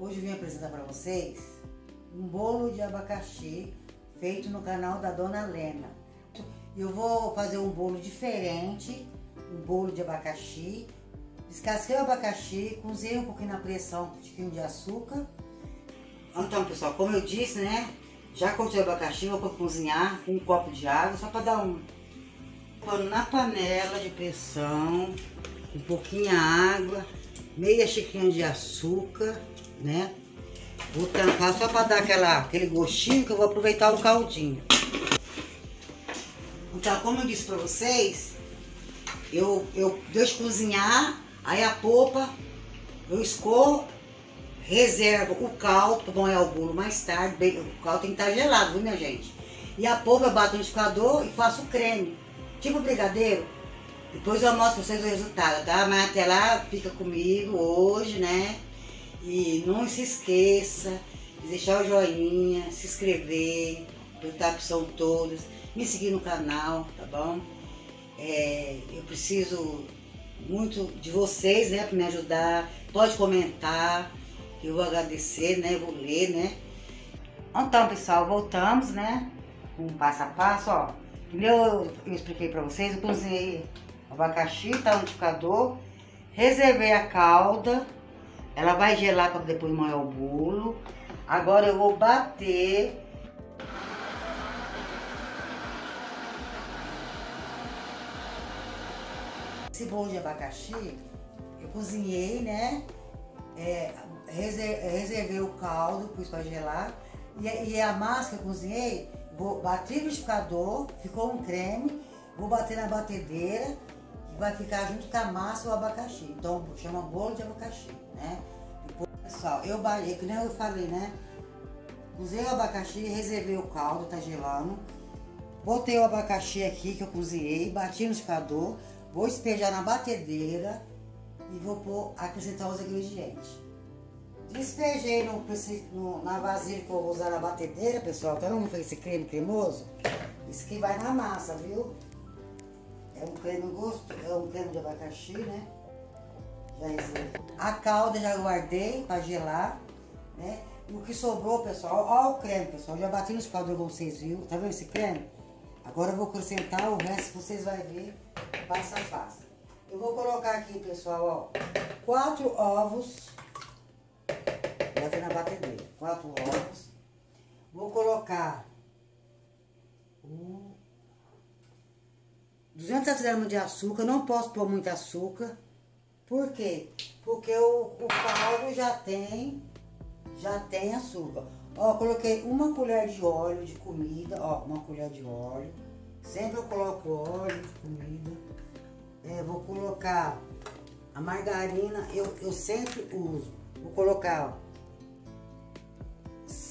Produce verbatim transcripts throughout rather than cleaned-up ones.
Hoje vim apresentar para vocês um bolo de abacaxi feito no canal da Dona Lena. Eu vou fazer um bolo diferente, um bolo de abacaxi. Descasquei o abacaxi, cozinhei um pouquinho na pressão, um pouquinho de açúcar. Então, pessoal, como eu disse, né? Já cortei o abacaxi, vou cozinhar com um copo de água, só para dar um... Pôr na panela de pressão, um pouquinho de água, meia xicrinha de açúcar, né? Vou tampar só para dar aquela, aquele gostinho, que eu vou aproveitar o caldinho. Então, como eu disse para vocês, eu, eu deixo cozinhar, aí a polpa eu escorro, reservo o caldo para molhar o bolo mais tarde. Bem, o caldo tem que estar gelado, viu, minha gente? E a polpa eu bato no liquidificador e faço o creme, tipo brigadeiro. Depois eu mostro pra vocês o resultado, tá? Mas até lá, fica comigo hoje, né? E não se esqueça de deixar o joinha, se inscrever, apertar a opção todas, me seguir no canal, tá bom? É, eu preciso muito de vocês, né? Pra me ajudar. Pode comentar, eu vou agradecer, né? Eu vou ler, né? Então, pessoal, voltamos, né? Com um passo a passo, ó. Eu, eu expliquei pra vocês, eu cozinhei o abacaxi, tá no liquidificador, reservei a calda, ela vai gelar para depois molhar o bolo. Agora eu vou bater. Esse bolo de abacaxi, eu cozinhei, né? É, reservei o caldo, pus pra gelar, e, e a massa que eu cozinhei, vou, bati no liquidificador, ficou um creme, vou bater na batedeira e vai ficar junto com a massa o abacaxi. Então chama bolo de abacaxi, né? Depois, pessoal, eu balei, que nem eu falei, né? Usei o abacaxi, reservei o caldo, tá gelando. Botei o abacaxi aqui que eu cozinhei, bati no liquidificador, vou espejar na batedeira e vou pôr, acrescentar os ingredientes. Despejei no, no, na vasilha que eu vou usar na batedeira, pessoal. Tá vendo esse creme cremoso? Isso aqui vai na massa, viu? É um creme gosto, é um creme de abacaxi, né? Já existe. A calda já guardei para gelar, né? E o que sobrou, pessoal, ó, o creme, pessoal. Já bati no liquidificador, vocês viram? Tá vendo esse creme? Agora eu vou acrescentar o resto, vocês vão ver passo a passo. Eu vou colocar aqui, pessoal, ó, quatro ovos. Botei na batedeira, quatro ovos. Vou colocar duzentos gramas de açúcar. Não posso pôr muito açúcar. Por quê? Porque o, o caldo já tem, já tem açúcar. Ó, coloquei uma colher de óleo de comida. Ó, uma colher de óleo. Sempre eu coloco óleo de comida. É, vou colocar a margarina. Eu, eu sempre uso. Vou colocar, ó.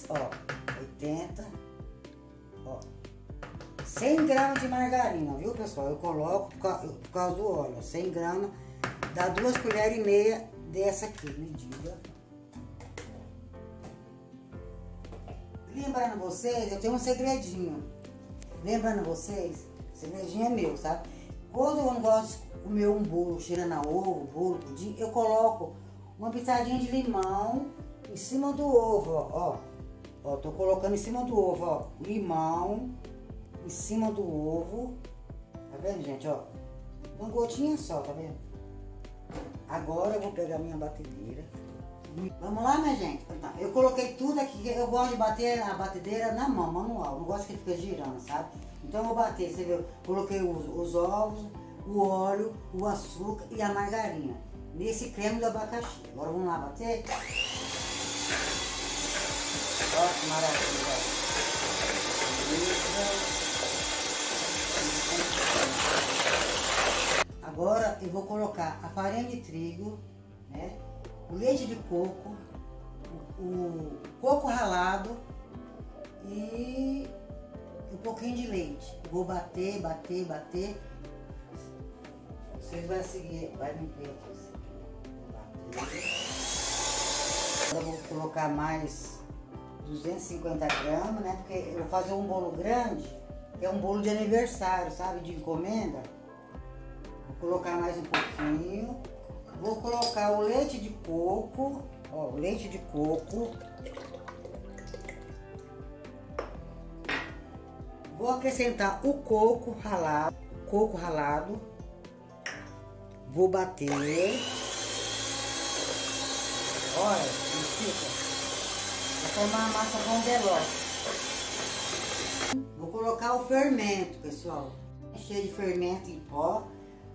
Ó, oitenta, ó, cem gramas de margarina, viu, pessoal? Eu coloco por causa, por causa do óleo, cem gramas, dá duas colheres e meia dessa aqui, medida. Lembrando vocês, eu tenho um segredinho, lembrando vocês, segredinho é meu, sabe? Quando eu não gosto de comer um bolo cheirando a ovo, bolo, pudim, eu coloco uma pitadinha de limão em cima do ovo, ó. Ó, tô colocando em cima do ovo, ó, limão em cima do ovo, tá vendo, gente, ó, uma gotinha só, tá vendo? Agora eu vou pegar minha batedeira, vamos lá, minha gente. Então, eu coloquei tudo aqui, eu gosto de bater a batedeira na mão, manual, não gosto que ele fica girando, sabe? Então eu vou bater, você viu, coloquei os, os ovos, o óleo, o açúcar e a margarina, nesse creme do abacaxi. Agora vamos lá bater. Olha que maravilha. Agora eu vou colocar a farinha de trigo, né? O leite de coco, o, o coco ralado e um pouquinho de leite. Vou bater, bater, bater. Vocês vão seguir, vai me ver aqui. Agora eu vou colocar mais duzentos e cinquenta gramas, né? Porque eu vou fazer um bolo grande, que é um bolo de aniversário, sabe? De encomenda. Vou colocar mais um pouquinho. Vou colocar o leite de coco, Ó, o leite de coco. Vou acrescentar o coco ralado, coco ralado. Vou bater. Olha, fica. Vai formar uma massa bondelosa. Vou colocar o fermento, pessoal. Cheio de fermento em pó.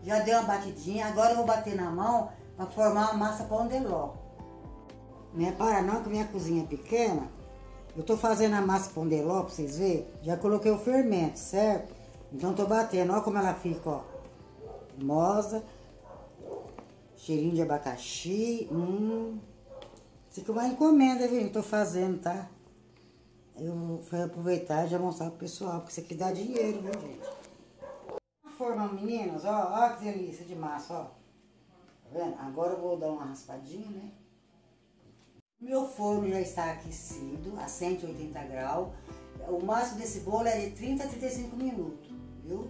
Já dei uma batidinha. Agora eu vou bater na mão para formar uma massa pondeló. Não repara não que minha cozinha é pequena. Eu tô fazendo a massa pondeló para vocês verem. Já coloquei o fermento, certo? Então tô batendo. Olha como ela fica, ó. Mosa. Cheirinho de abacaxi. Hum. Isso aqui é uma encomenda, viu? Eu tô fazendo, tá? Eu fui aproveitar e já mostrar pro pessoal. Porque isso aqui dá dinheiro, viu, gente? Forma, meninas, ó. Ó que delícia de massa, ó. Tá vendo? Agora eu vou dar uma raspadinha, né? Meu forno já está aquecido a cento e oitenta graus. O máximo desse bolo é de trinta a trinta e cinco minutos, viu?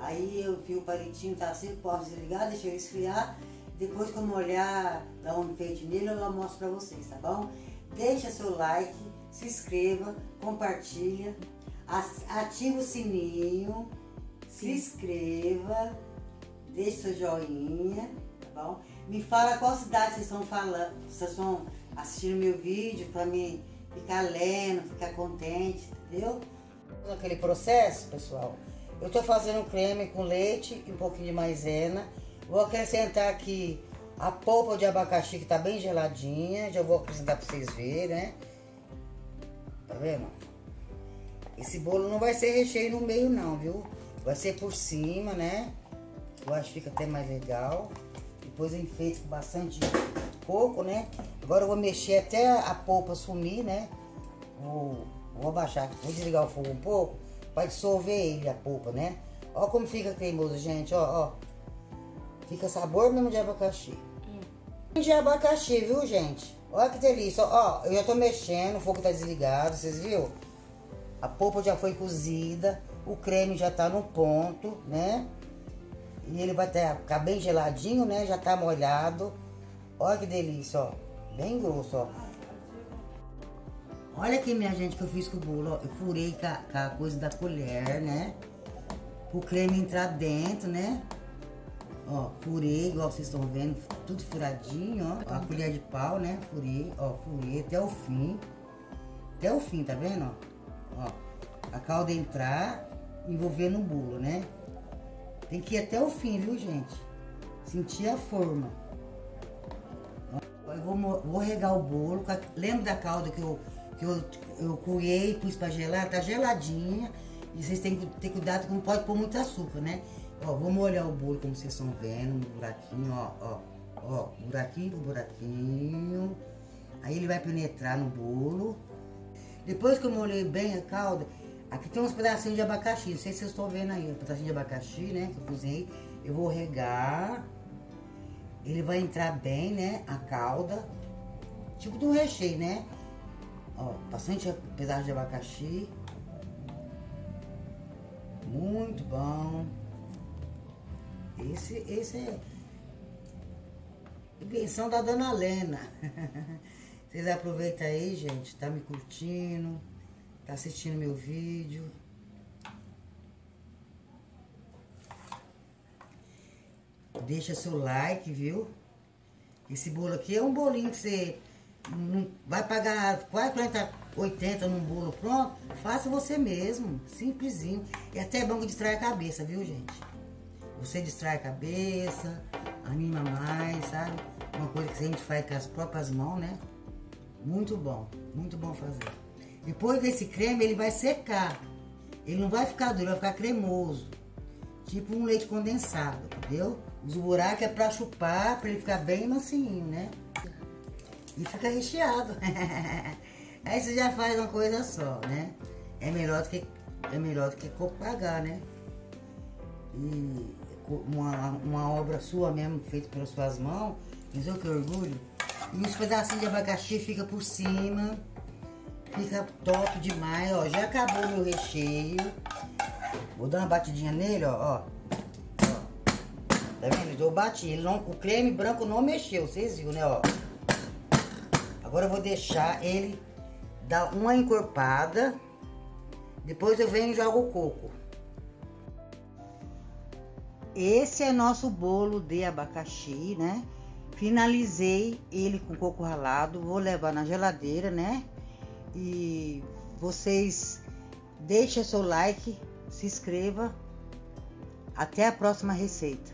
Aí eu vi o palitinho, tá assim, posso desligar, deixa ele esfriar. Depois, quando eu olhar dar um enfeite nele, eu mostro pra vocês, tá bom? Deixa seu like, se inscreva, compartilha, ativa o sininho, se inscreva, deixa seu joinha, tá bom? Me fala qual cidade vocês estão falando, vocês estão assistindo meu vídeo, pra mim ficar lendo, ficar contente, entendeu? Naquele processo, pessoal, eu tô fazendo um creme com leite e um pouquinho de maisena. Vou acrescentar aqui a polpa de abacaxi que tá bem geladinha. Já vou acrescentar pra vocês verem, né? Tá vendo? Esse bolo não vai ser recheio no meio não, viu? Vai ser por cima, né? Eu acho que fica até mais legal. Depois eu enfeito com bastante coco, né? Agora eu vou mexer até a polpa sumir, né? Vou, vou abaixar, vou desligar o fogo um pouco pra dissolver ele, a polpa, né? Ó como fica cremoso, gente, ó, ó. Fica sabor mesmo de abacaxi. Hum. De abacaxi, viu, gente? Olha que delícia. Ó, eu já tô mexendo, o fogo tá desligado, vocês viram? A polpa já foi cozida, o creme já tá no ponto, né? E ele vai até ficar bem geladinho, né? Já tá molhado. Olha que delícia, ó. Bem grosso, ó. Olha aqui, minha gente, que eu fiz com o bolo, ó. Eu furei com a, com a coisa da colher, né? Pro creme entrar dentro, né? Ó, furei, igual vocês estão vendo, tudo furadinho, ó. Ó, a colher de pau, né? Furei, ó, furei até o fim. Até o fim, tá vendo? Ó, a calda entrar, envolver no bolo, né? Tem que ir até o fim, viu, gente? Sentir a forma. Ó, eu vou, vou regar o bolo. A, lembra da calda que eu, que eu, eu coei, pus pra gelar? Tá geladinha. E vocês têm que ter cuidado que não pode pôr muito açúcar, né? Ó, vou molhar o bolo como vocês estão vendo, no buraquinho, ó, ó, ó, buraquinho por buraquinho. Aí ele vai penetrar no bolo. Depois que eu molhei bem a calda, aqui tem uns pedacinhos de abacaxi, não sei se vocês estão vendo aí, um pedacinho de abacaxi, né, que eu cozinhei. Eu vou regar, ele vai entrar bem, né, a calda, tipo de um recheio, né. Ó, bastante pedaço de abacaxi. Muito bom. Esse, esse é invenção da Dona Lena. Vocês aproveitam aí, gente. Tá me curtindo, tá assistindo meu vídeo. Deixa seu like, viu? Esse bolo aqui é um bolinho que você não vai pagar quase quarenta, oitenta num bolo pronto. Faça você mesmo, simplesinho. E até bom que distrai a cabeça, viu, gente? Você distrai a cabeça, anima mais, sabe? Uma coisa que a gente faz com as próprias mãos, né? Muito bom, muito bom fazer. Depois desse creme, ele vai secar. Ele não vai ficar duro, vai ficar cremoso. Tipo um leite condensado, entendeu? Os buracos é pra chupar, pra ele ficar bem macinho, né? E fica recheado. Aí você já faz uma coisa só, né? É melhor do que, é melhor do que copagar, né? E uma, uma obra sua mesmo, feita pelas suas mãos, entendeu? Que orgulho. E os pedacinhos de abacaxi fica por cima, fica top demais, ó. Já acabou meu recheio. Vou dar uma batidinha nele, ó, ó. Tá vendo? Eu bati, ele não, o creme branco não mexeu, vocês viram, né, ó. Agora eu vou deixar ele dar uma encorpada, depois eu venho e jogo o coco. Esse é nosso bolo de abacaxi, né? Finalizei ele com coco ralado, vou levar na geladeira, né? E vocês deixem seu like, se inscreva. Até a próxima receita.